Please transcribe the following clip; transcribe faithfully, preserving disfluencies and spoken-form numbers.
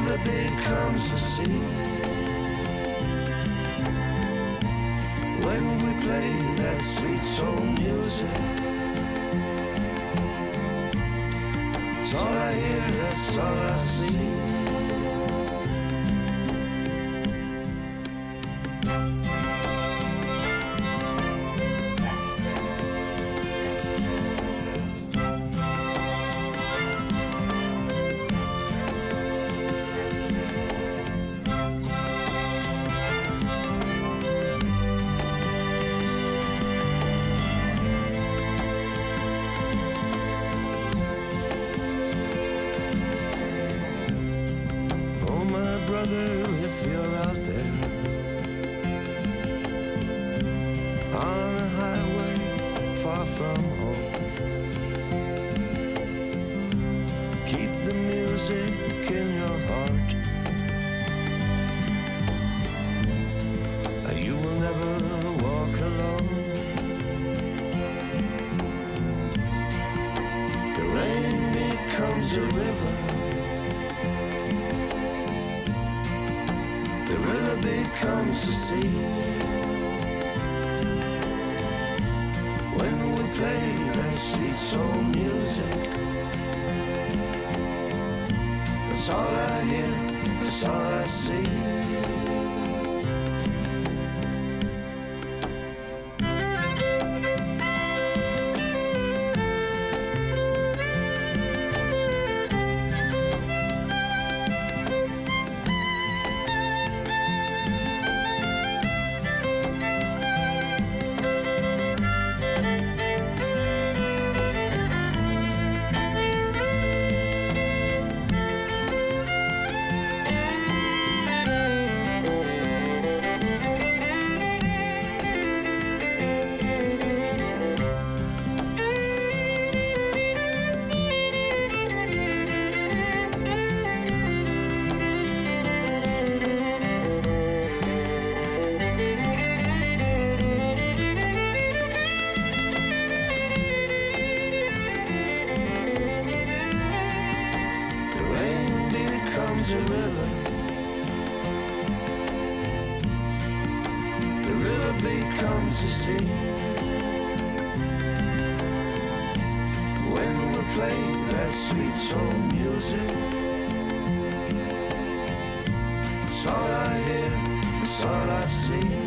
river becomes a sea. When we play that sweet soul music, it's all I hear, that's all I see. If you're out there on a highway far from home, keep the music in your heart. You will never walk alone. The rain becomes a river. The river becomes the sea. When we play that sweet soul music, that's all I hear, that's all I see. The river, the river becomes a sea. When we play that sweet soul music, it's all I hear, it's all I see.